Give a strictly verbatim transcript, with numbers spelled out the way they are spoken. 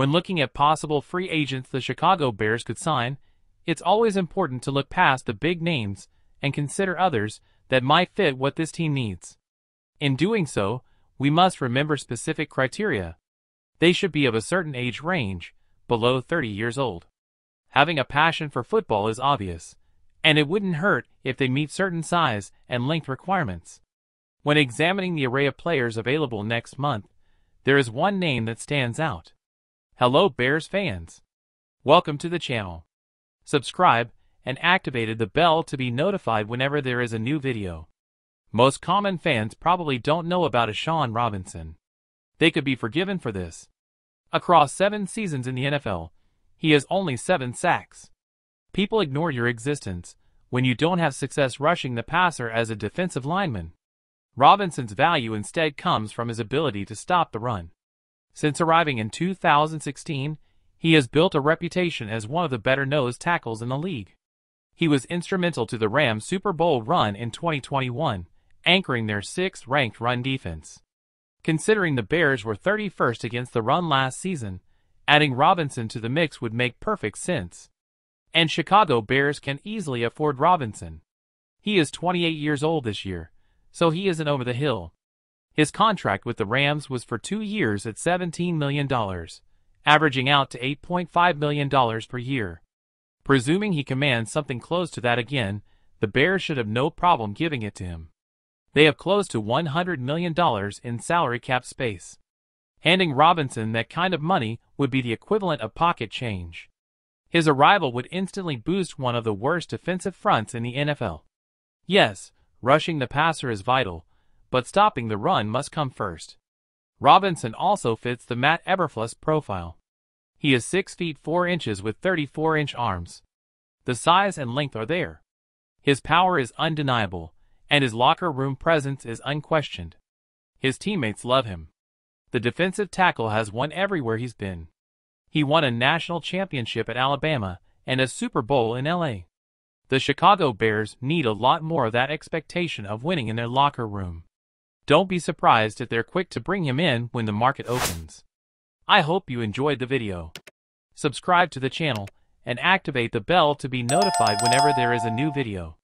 When looking at possible free agents the Chicago Bears could sign, it's always important to look past the big names and consider others that might fit what this team needs. In doing so, we must remember specific criteria. They should be of a certain age range, below thirty years old. Having a passion for football is obvious, and it wouldn't hurt if they meet certain size and length requirements. When examining the array of players available next month, there is one name that stands out. Hello Bears fans! Welcome to the channel. Subscribe and activated the bell to be notified whenever there is a new video. Most common fans probably don't know about Ashawn Robinson. They could be forgiven for this. Across seven seasons in the N F L, he has only seven sacks. People ignore your existence when you don't have success rushing the passer as a defensive lineman. Robinson's value instead comes from his ability to stop the run. Since arriving in two thousand sixteen, he has built a reputation as one of the better nose tackles in the league. He was instrumental to the Rams' Super Bowl run in twenty twenty-one, anchoring their sixth-ranked run defense. Considering the Bears were thirty-first against the run last season, adding Robinson to the mix would make perfect sense. And Chicago Bears can easily afford Robinson. He is twenty-eight years old this year, so he isn't over the hill. His contract with the Rams was for two years at seventeen million dollars, averaging out to eight point five million dollars per year. Presuming he commands something close to that again, the Bears should have no problem giving it to him. They have close to one hundred million dollars in salary cap space. Handing Robinson that kind of money would be the equivalent of pocket change. His arrival would instantly boost one of the worst defensive fronts in the N F L. Yes, rushing the passer is vital, but stopping the run must come first. Robinson also fits the Matt Eberflus profile. He is six feet four inches with thirty-four inch arms. The size and length are there. His power is undeniable, and his locker room presence is unquestioned. His teammates love him. The defensive tackle has won everywhere he's been. He won a national championship at Alabama and a Super Bowl in L A The Chicago Bears need a lot more of that expectation of winning in their locker room. Don't be surprised if they're quick to bring him in when the market opens. I hope you enjoyed the video. Subscribe to the channel and activate the bell to be notified whenever there is a new video.